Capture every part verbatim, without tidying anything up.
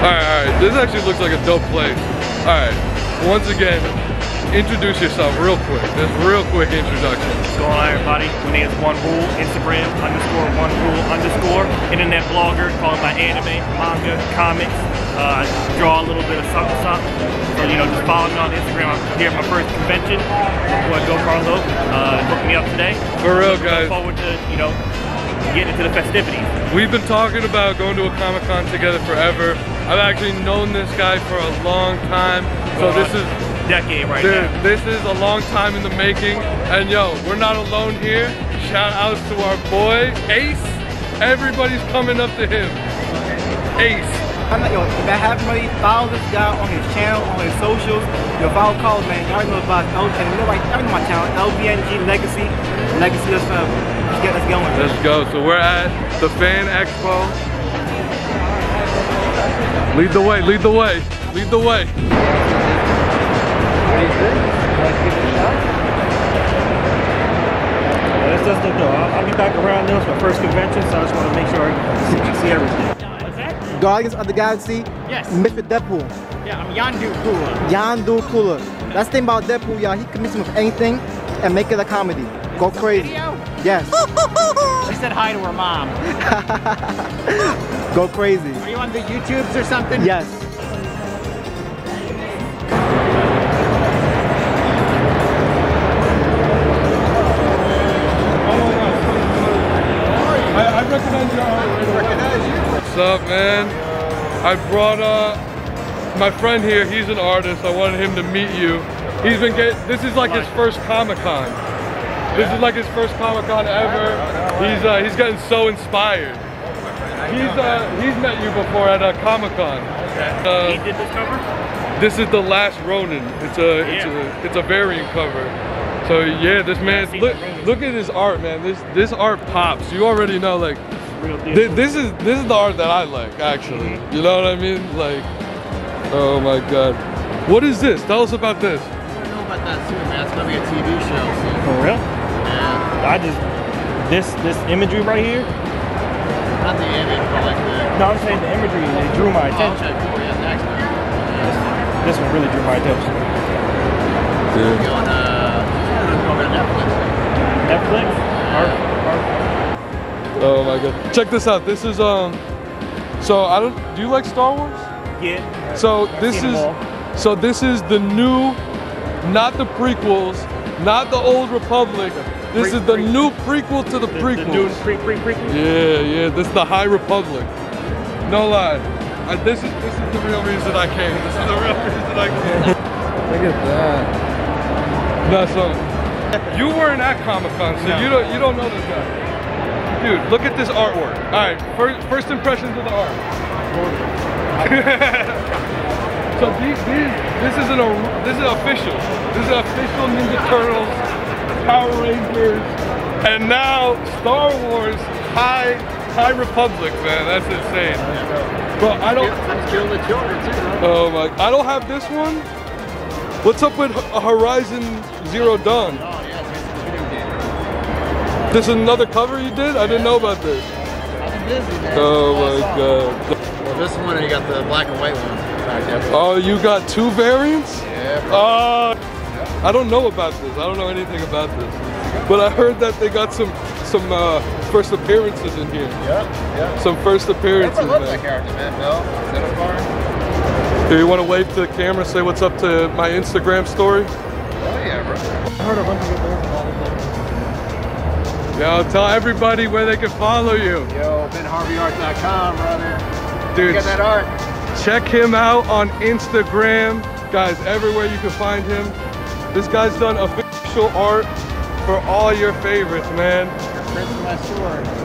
Alright, alright, this actually looks like a dope place. Alright, once again, introduce yourself real quick. Just real quick introduction. What's going on, everybody? My name is OneBool, Instagram, underscore OneBool, underscore. Internet blogger, calling my anime, manga, comics. Uh, I draw a little bit of something, something. So, you know, just follow me on Instagram. I'm here at my first convention. My boy GoCarlo uh, hooked me up today. For real, guys. Looking forward to, you know, getting into the festivities. We've been talking about going to a Comic-Con together forever. I've actually known this guy for a long time. So this is a decade right now. This is a long time in the making. And yo, we're not alone here. Shout out to our boy, Ace. Everybody's coming up to him. Ace. I'm not, yo, if I haven't already, follow this guy on his channel, on his socials. Yo, follow Carlos, man. Y'all know about L V N G. You know, like, y'all know my channel, L V N G Legacy. Legacy, let's, uh, let's get us going. Let's go. So we're at the Fan Expo. Lead the way, lead the way, lead the way. That's just the door. I'll be back around now. It's my first convention, so I just want to make sure you see everything. What's that? Guardians of the Galaxy. Yes. Mixed with Deadpool. Yeah, I'm Yondu Kula. Yondu Kula. That's the thing about Deadpool, y'all. He can mix him with anything and make it a comedy. Go it's crazy. Yes. She said hi to her mom. Go crazy. Are you on the YouTubes or something? Yes. I, I recognize you. I recognize you. What's up, man? I brought uh, my friend here. He's an artist. I wanted him to meet you. He's been getting, this is like his first Comic-Con. This is like his first Comic-Con ever. He's uh, he's gotten so inspired. He's uh, he's met you before at a Comic-Con. Uh, he did this cover. This is The Last Ronin. It's a it's a it's a variant cover. So yeah, this man, look look at his art, man. This this art pops. You already know, like, th this is this is the art that I like, actually. You know what I mean? Like, oh my God, what is this? Tell us about this. I don't know about that soon, man. It's gonna be a T V show. So. For real? I just, this this imagery right here. Not the image, but like the... No, I'm saying the imagery, it drew my attention. Oh, okay. yeah, this, this one really drew my attention. Dude. Go on, uh, go over to Netflix. Netflix? Yeah. Art, art. Oh my God. Check this out, this is, um, so I don't, do you like Star Wars? Yeah. So I've this is, so this is the new, not the prequels, not the old Republic. This pre is the pre new prequel to the, the prequels. The pre pre prequel? Yeah, yeah. This is the High Republic. No lie. I, this is this is the real reason I came. This is the real reason I came. Look at that. No, so you weren't at Comic-Con, so no. you don't you don't know this guy. Dude, look at this artwork. All right, first first impressions of the art. So these, these, this is an this is official. This is official Ninja Turtles, Power Rangers, and now Star Wars High High Republic, man. That's insane. Bro, I don't. Let's kill the children too. Oh my! I don't have this one. What's up with Horizon Zero Dawn? Oh yeah, it's a video game. This is another cover you did? I didn't know about this. I've been busy, man. Oh my God. Well, this one, you got the black and white one. Oh, you got two variants? Yeah, bro. Uh, I don't know about this. I don't know anything about this. But I heard that they got some some uh, first appearances in here. Yeah, yeah. Some first appearances. I love that character, man, Bill. Here, you want to wave to the camera, say what's up to my Instagram story? Oh, yeah, bro. I heard a bunch of good things about it. Yo, tell everybody where they can follow you. Yo, Ben Harvey Art dot com, brother. Dude. Look at that art. Check him out on Instagram. Guys, everywhere you can find him. This guy's done official art for all your favorites, man.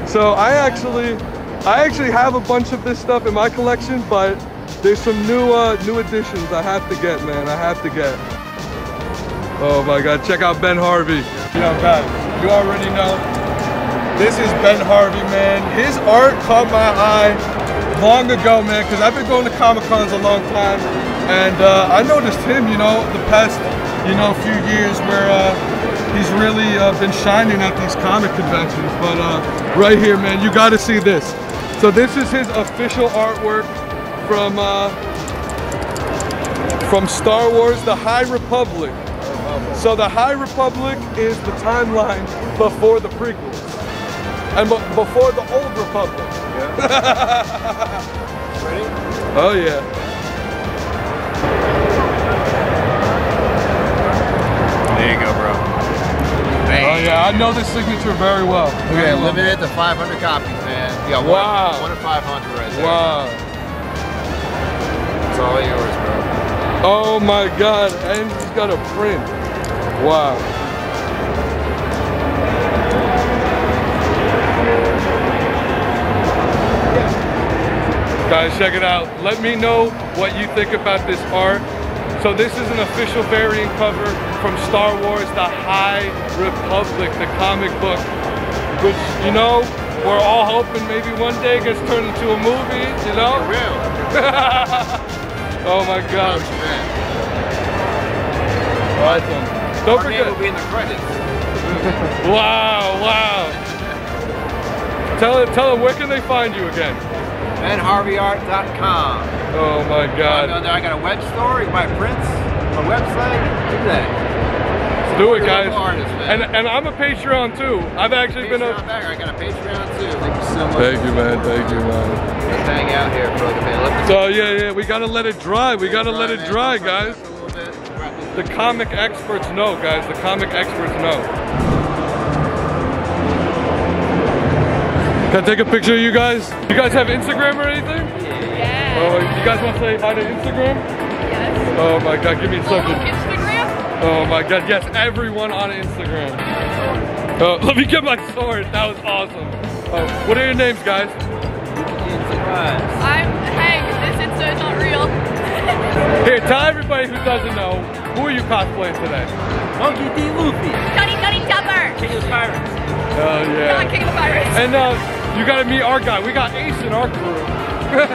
So I actually, I actually have a bunch of this stuff in my collection, but there's some new, uh, new additions I have to get, man. I have to get. Oh my God, check out Ben Harvey. You know, guys, you already know. This is Ben Harvey, man. His art caught my eye long ago, man, because I've been going to Comic-Cons a long time, and uh, I noticed him, you know, the past, you know, few years where uh, he's really uh, been shining at these comic conventions. But uh, right here, man, you got to see this. So this is his official artwork from uh, from Star Wars, The High Republic. So The High Republic is the timeline before the prequels and b before the Old Republic. Yeah. Ready? Oh yeah. There you go, bro. Bang. Oh yeah, I know this signature very well. Okay, limited to five hundred copies, man. Yeah, one, wow. One of five hundred right there. Wow. It's all yours, bro. Oh my God, and he's got a print. Wow. Guys, check it out. Let me know what you think about this art. So this is an official variant cover from Star Wars, The High Republic, the comic book, which, you know, we're all hoping maybe one day gets turned into a movie, you know? For real. Oh my God. Awesome. Don't Our forget. Name will be in the credits. Wow, wow. Tell them, tell them, where can they find you again? Ben Harvey Art dot com. Oh my God. I, I got a web store, you buy prints, a website, do that. Do it, guys. Artist, and and I'm a Patreon too. I've actually Patreon been a backer. I got a Patreon too. Thank you so much. Thank you, man. Thank you, man. Let's hang out here for like a minute. So yeah, yeah, we gotta let it dry. We gotta let it dry, guys. The comic experts know, guys. The comic experts know. Can I take a picture of you guys? You guys have Instagram or anything? Oh, you guys want to say hi to Instagram? Yes. Oh my God, give me a second. Instagram? Oh my God, yes, everyone on Instagram. Oh, let me get my sword. That was awesome. Oh, what are your names, guys? I'm Hank. This is so not real. Here, tell everybody who doesn't know, who are you cosplaying today? Monkey D Luffy. Johnny Johnny Dupper. King of the Pirates. Oh yeah. Not King of the Pirates. And uh, you gotta meet our guy. We got Ace in our crew. This,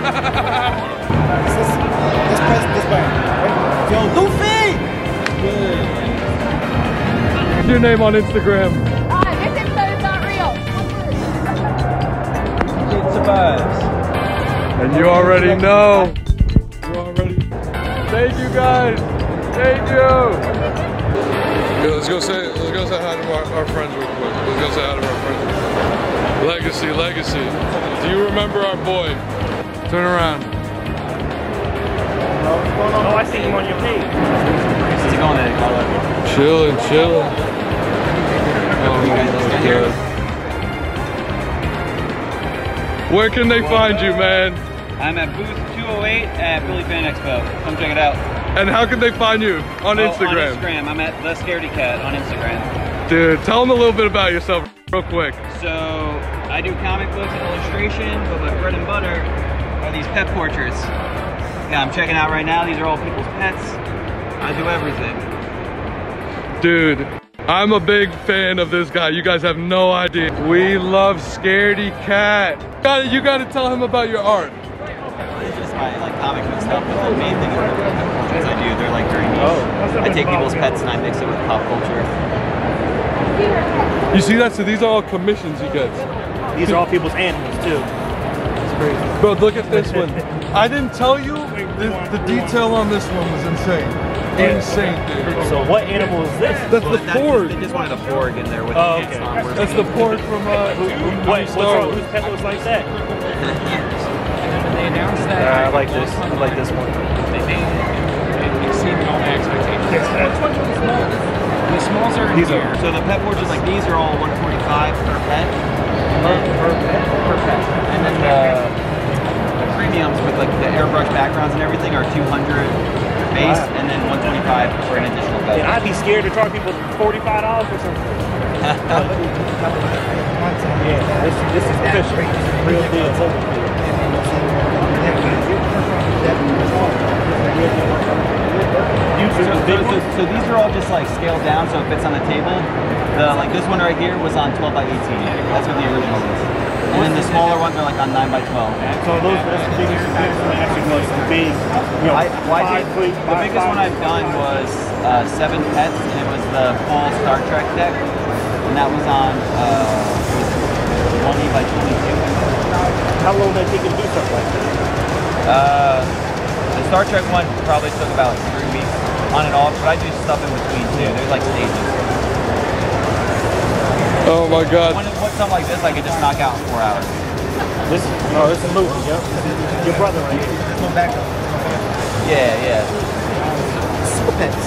this, this way. Yo, Luffy! Good. What's your name on Instagram? Hi, this episode is not real. It survives. And you already know. You already. Thank you guys. Thank you. Yo, let's go say let's go say hi to our, our friends real quick. Let's go say hi to our friends. Legacy, Legacy. Do you remember our boy? Turn around. Oh, I see him on your page. He's going there, Carlo. Chillin', chillin'. Oh my God. Where can they find you, man? I'm at booth two oh eight at Philly Fan Expo. Come check it out. And how can they find you on oh, Instagram? On Instagram, I'm at The Scaredy Cat on Instagram. Dude, tell them a little bit about yourself, real quick. So, I do comic books and illustration, but my bread and butter are these pet portraits. Yeah, I'm checking out right now. These are all people's pets. I do everything. Dude, I'm a big fan of this guy. You guys have no idea. We love Scaredy Cat. You gotta, you gotta tell him about your art. It's just my like comic book stuff, but the main thing is the pet portraits I do. They're like very niche. Oh, I take people's pets and I mix it with pop culture. You see that? So these are all commissions he gets. These are all people's animals too. Bro, look at this one. I didn't tell you, the, the detail on this one was insane. Insane, dude. So what animal is this? That's well, the that, porg. They just wanted a porg in there with oh, the okay. On. That's the porg from uh, what, what's wrong? Whose pet looks like that? They announced that. Uh, I like this. I like this one. They exceeded all my expectations. The smalls are in here. So the pet porgs, like these, are all one forty-five per pet. Per, per pet? Per pet. And then uh, the premiums with like the airbrush backgrounds and everything are two hundred base wow. And then one twenty-five for an additional pet. Yeah, I'd be scared to charge people forty-five dollars for something. Yeah, this, this is official. Real deal. So, so, so, so these are all just like scaled down so it fits on the table. The, like this one right here was on twelve by eighteen. That's what the original was. And then the smaller ones are like on nine by twelve. So those are the biggest one actually was the big, you know, I, well, five, I did, five, The biggest five, one I've done was uh, seven pets, and it was the full Star Trek deck. And that was on uh, twenty by twenty-two. How long did it take to do something like that? Uh, the Star Trek one probably took about like three weeks on and off, but I do stuff in between too. There's like stages. Oh my God. When it's something like this, I could just knock out in four hours. This, no, this is a movie, yep. Your brother right here. Let's go back up. Yeah, yeah. Super Pets.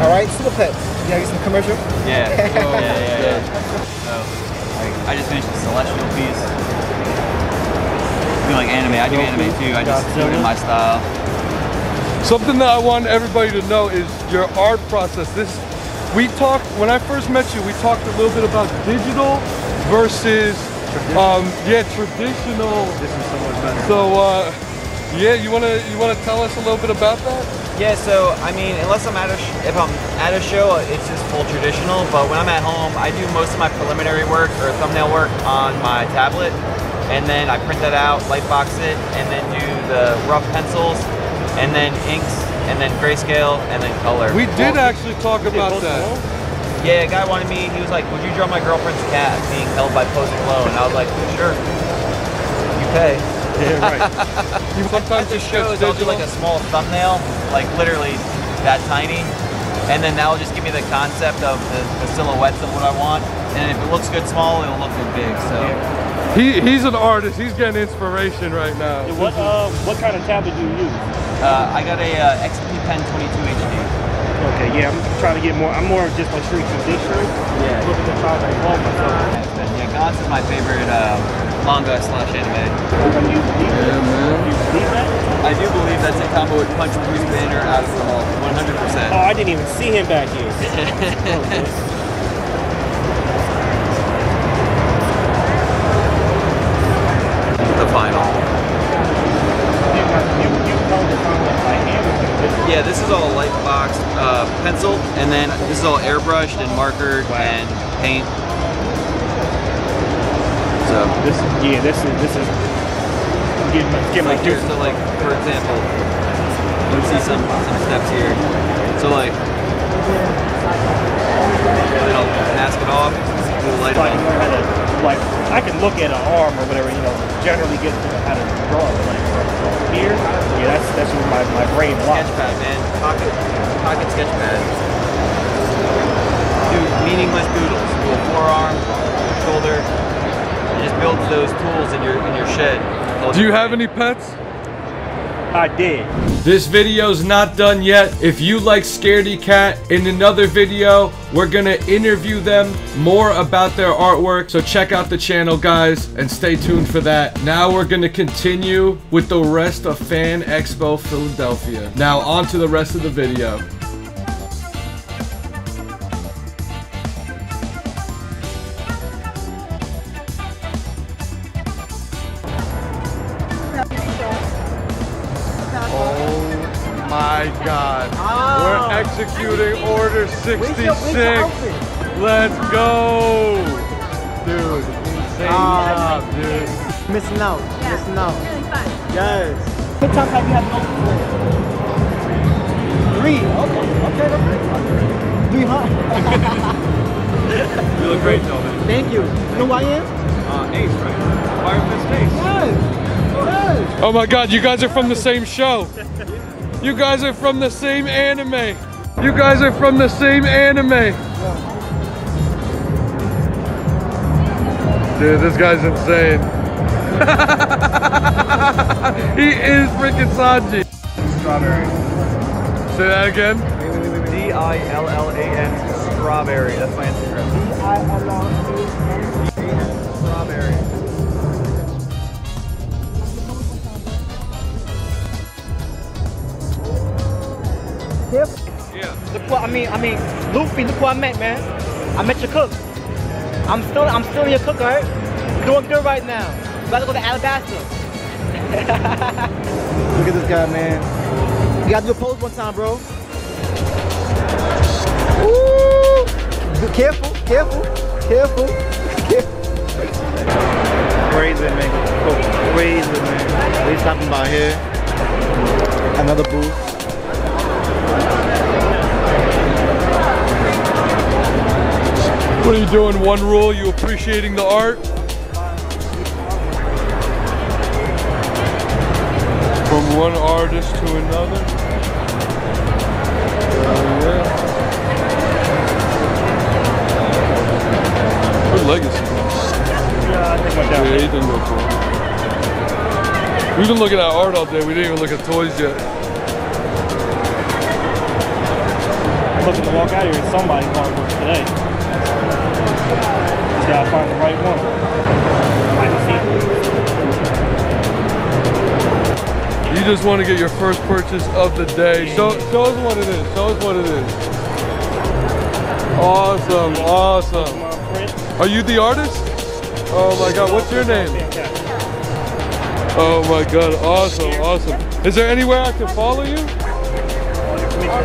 All right, Super Pets. You gotta get some commercial? Yeah. Oh, yeah, yeah, yeah. So, like, I just finished the Celestial piece. I feel like anime. I do anime too. I just do it in my style. Something that I want everybody to know is your art process. This, we talked, when I first met you, we talked a little bit about digital versus Tradition. Um, yeah, traditional. This is so much better. So, uh, yeah, you wanna you wanna tell us a little bit about that? Yeah. So, I mean, unless I'm at a sh if I'm at a show, it's just full traditional. But when I'm at home, I do most of my preliminary work or thumbnail work on my tablet, and then I print that out, lightbox it, and then do the rough pencils, and then inks, and then grayscale, and then color. We did well, actually talk about that. Well? Yeah, a guy wanted me, he was like, would you draw my girlfriend's cat being held by Posey Glow? And I was like, sure, you pay. Yeah, right. Sometimes the shows, I'll do like a small thumbnail, like literally that tiny. And then that will just give me the concept of the, the silhouettes of what I want. And if it looks good small, it'll look good big, so. He, he's an artist, he's getting inspiration right now. What, uh, what kind of tablet do you use? Uh, I got a uh, X P pen twenty-two H D. Okay, yeah, I'm trying to get more, I'm more just like street tradition. Yeah. Look at the five well, so. Yeah, God's is my favorite uh, manga slash anime. Do you believe yeah, man. Do you believe that? I do believe that's a combo with Punch Bruce Banner out of the hall, one hundred percent. Oh, I didn't even see him back here. Oh, the final. You, you, you held the combat by hand. Yeah, this is all lightbox uh, pencil, and then this is all airbrushed and markered wow. and paint. So this, yeah, this is this is. Get my, get so my here, so like, for example, you can see some some steps here. So like, and then I'll mask it off. Do the light like, how to, like I can look at an arm or whatever, you know, generally get to how to draw it. Like, here, yeah, that's that's where my, my brain blocks. Sketchpad, man, pocket pocket sketchpad. Do meaningless doodles. Do a forearm, shoulder. You just build those tools in your in your shed. Do you have any pets? I did. This video's not done yet. If you like Scaredy Cat, in another video, we're gonna interview them more about their artwork. So check out the channel, guys, and stay tuned for that. Now we're gonna continue with the rest of Fan Expo Philadelphia. Now on to the rest of the video. Executing Order sixty-six. Let's go, dude! Insane job, dude. Missing out, missing out. Yes. What times have you had multiple? Three. Okay, okay, okay. Three, huh? You look great, though, man. Thank you. You know who I am? Uh, Ace, right? Fireman's Ace. Yes. Yes. Oh my God, you guys are from the same show. You guys are from the same anime. You guys are from the same anime. Dude, this guy's insane. He is freaking Sanji. Strawberry. Say that again. D I L L A N Strawberry. That's my Instagram. D I L L A N Strawberry. Yep. Look what I mean, I mean, Luffy, look what I met, man. I met your cook. I'm still I'm still your cook, alright? Doing good right now. About to go to Alabasta. Look at this guy, man. You gotta do a pose one time, bro. Woo! Be careful, careful, careful, careful. Crazy, man. Oh, crazy, man. What are talking about here? Another booth. What are you doing? One rule, you appreciating the art? from one artist to another. Uh, yeah. Good legacy. Yeah, I think my dad. Yeah, he didn't go for it. We've been looking at art all day. We didn't even look at toys yet. I'm looking to walk out here with somebody's artwork today. Just gotta find the right one. I can see. You just want to get your first purchase of the day. Show, show us what it is. Show us what it is. Awesome, awesome. Are you the artist? Oh my God, what's your name? Oh my God, awesome, awesome. Is there anywhere I can follow you?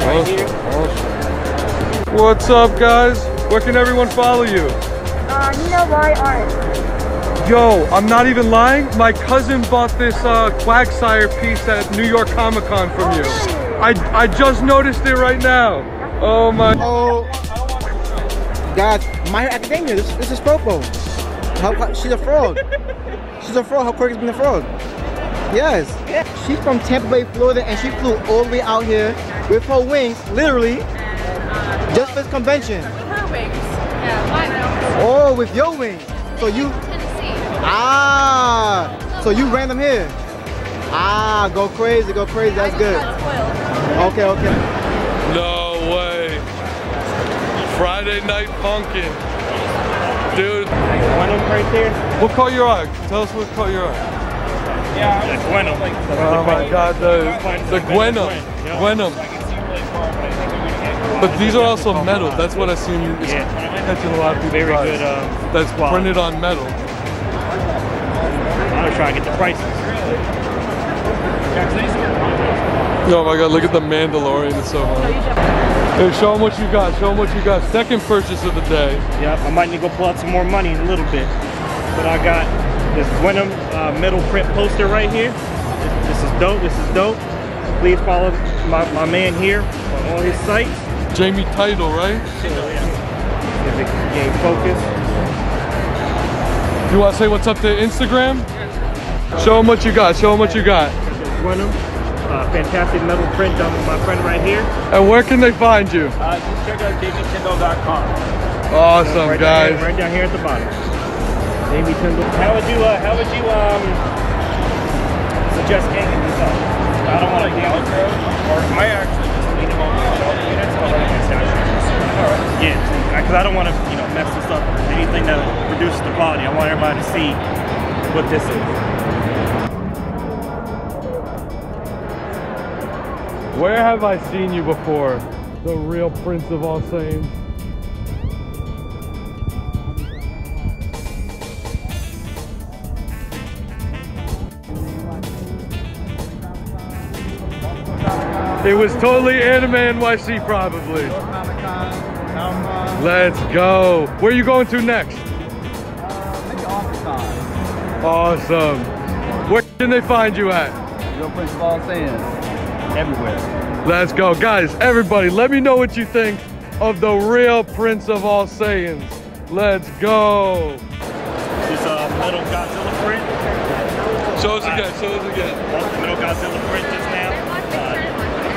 Awesome, awesome. What's up, guys? Where can everyone follow you? Uh, Nina Y Art. Yo, I'm not even lying. My cousin bought this uh, Quagsire piece at New York Comic Con from you. I I just noticed it right now. Oh my. Oh, God, My Academia. This, this is Popo. How, she's a fraud. She's a fraud. Her quirk has been a fraud. Yes. She's from Tampa Bay, Florida, and she flew all the way out here with her wings, literally, just for this convention. With her wings. Yeah, my wings. Oh, with your wings. So you. Tennessee. Ah. So you ran them here. Ah, go crazy, go crazy. That's good. Okay, okay. No way. Friday Night Pumpkin. Dude. Gwenum right there. What caught your eye? Tell us what caught your eye. Yeah, the Gwenum. Oh my God, the, the Gwenum. Gwenum. But these are also metal. That's what I seen. It's catching a lot of people. Very good. Um, That's printed on metal. I'm trying to get the prices. Oh my God, look at the Mandalorian. It's so hard. Hey, show them what you got. Show them what you got. Second purchase of the day. Yeah, I might need to go pull out some more money in a little bit. But I got this Gwenum uh, metal print poster right here. This, this is dope, this is dope. Please follow my, my man here on all his sites. Jamie Title, right? Title, yeah. If it can gain focus. You want to say what's up to Instagram? Show them what you got, show them what you got. Gwenum, uh, fantastic metal print done with my friend right here. And where can they find you? Uh, just check out Jamie Title dot com. Awesome, so right guys. Down here, right down here at the bottom. Maybe how would you, uh, how would you um, suggest hanging these up? I don't want to yell through, or I actually just leave them on the shelf units or like a statue. Yeah, because I don't want to, you know, mess this up with anything that reduces the quality. I want everybody to see what this is. Where have I seen you before? The Real Prince of All Saiyans. It was totally anime N Y C probably. Let's go. Where are you going to next? Uh, maybe Arkansas. Awesome. Where can they find you at? Real Prince of All Saiyans. Everywhere. Let's go. Guys, everybody, let me know what you think of the Real Prince of All Saiyans. Let's go. This uh, metal Godzilla print. Show us again, show us again. Metal Godzilla print just now.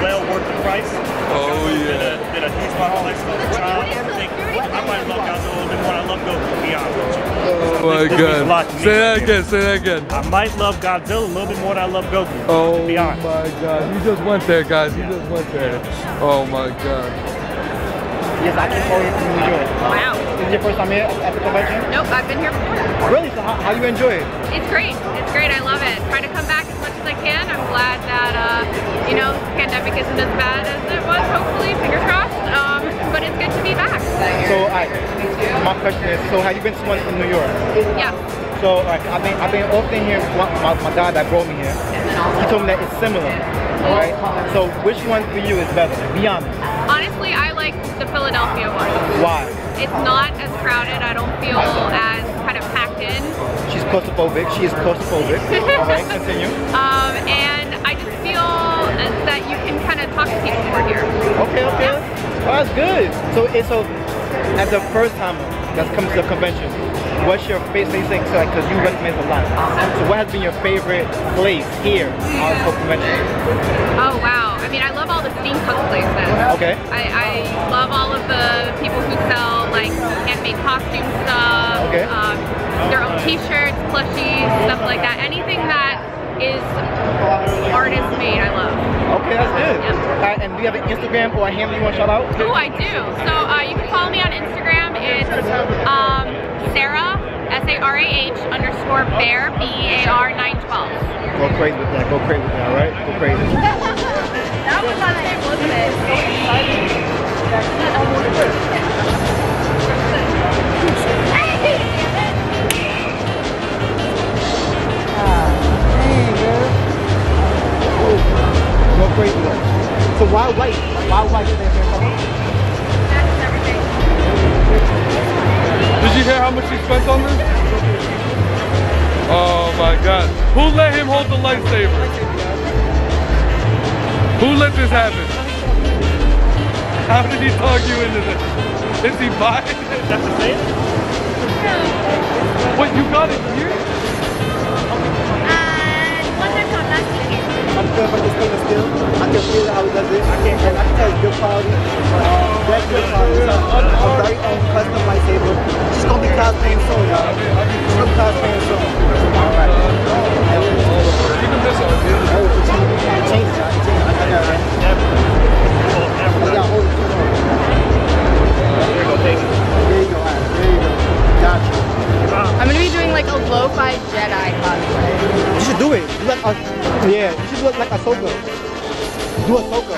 Well worth the price. Oh yeah. Did a huge model expo job. I might love Godzilla a little bit more. I love Goku. Be honest. Oh my God. Say that again. Say that again. I might love Godzilla a little bit more than I love Goku. Oh my God. You just went there, guys. You just went there. Oh my God. Yes, I came over from New York. Wow. Is this your first time here at the convention? Nope, I've been here before. Really? So how, how do you enjoy it? It's great. It's great. I love it. Try to come back as much as I can. I'm glad that uh, you know, the pandemic isn't as bad as it was, hopefully, fingers crossed, um, but it's good to be back. So, all right, my question is, so have you been to one in New York? Yeah. So, all right, I've been, I've been often here, my, my, my dad that brought me here, he told me that it's similar, all right? So, which one for you is better? Be honest. Honestly, I like the Philadelphia one. Why? It's not as crowded, I don't feel as kind of packed in. She's claustrophobic, she is claustrophobic. All right, continue. Um, and I just feel that you can kind of talk to people more here. Okay, okay. Yeah. Oh, that's good. So, it's a, as a first timer, that's coming to the convention, what's your favorite place? Like, because you recommend a lot. So what has been your favorite place here on the convention? Oh wow! I mean, I love all the steampunk places. Okay. I, I love all of the people who sell like handmade costume stuff. Okay. Um, their own T-shirts, plushies, stuff like that. Anything that is artist made, I love. Okay, that's good. Yeah. Right, and do you have an Instagram or a handle you want to shout out? Oh, I do. So uh, you can follow me on Instagram. It's um, Sarah, S A R A H underscore Bear, B E A R nine twelve. Go crazy with that. Go crazy with that, all right? Go crazy. That was on the table today. Ah, there you go. Go crazy. So why white? Why white is their favorite color? That's everything. Did you hear how much he spent on this? Oh my god. Who let him hold the lightsaber? Who let this happen? How did he talk you into this? Is he buying it? That's the same? What, you got it here? Uh, one time on last weekend. I'm good about this thing still. I can feel how he does it. I can and I can tell it's good quality. Uh, that's good quality. So I'm, I'm very own custom lightsaber. She's gonna be cosplaying soon, y'all. She's gonna be cosplaying soon. Alright. Even this one. Change it, y'all. Change it. I got it right. I got hold of it. There you go, take it. There you go, alright. There you go. Gotcha. I'm gonna be doing like a lo-fi Jedi cosplay. You should do it. You like a, yeah, you should do it like Ahsoka. Do Ahsoka.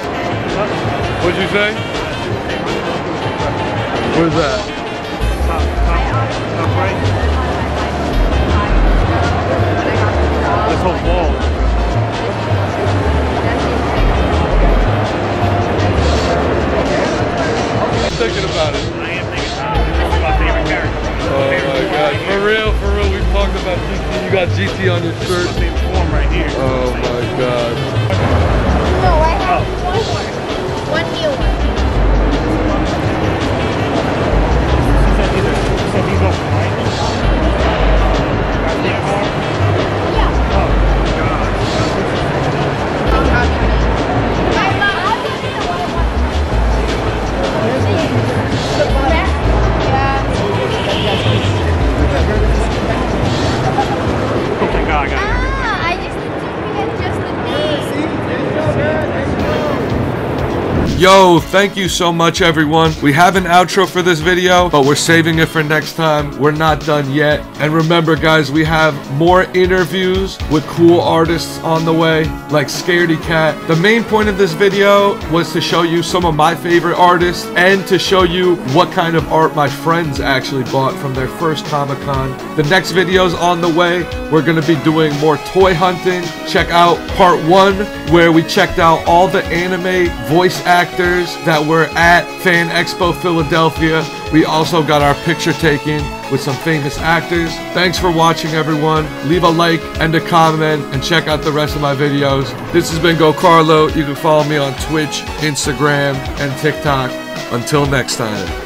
What'd you say? What is that? Top, top, right? This whole wall. I'm thinking about it. I am thinking about it. This is my favorite character. Oh my god. For real, for real, we've talked about G T. You got G T on your shirt. This is my form right here. Oh my god. No, I have oh. one more. One new one. She said these are, she said these are, right? Yeah. Oh god. I love, I think it's the one I want. The back? Yeah. Oh my god, I got it. Ah, I just need to forget just the name. Yo, thank you so much, everyone. We have an outro for this video, but we're saving it for next time. We're not done yet. And remember, guys, we have more interviews with cool artists on the way, like Scaredy Cat. The main point of this video was to show you some of my favorite artists and to show you what kind of art my friends actually bought from their first Comic-Con. The next video's on the way. We're going to be doing more toy hunting. Check out part one, where we checked out all the anime voice actors that were at Fan Expo Philadelphia. We also got our picture taken with some famous actors. Thanks for watching, everyone. Leave a like and a comment and check out the rest of my videos. This has been GoCarlo. You can follow me on Twitch, Instagram, and TikTok. Until next time.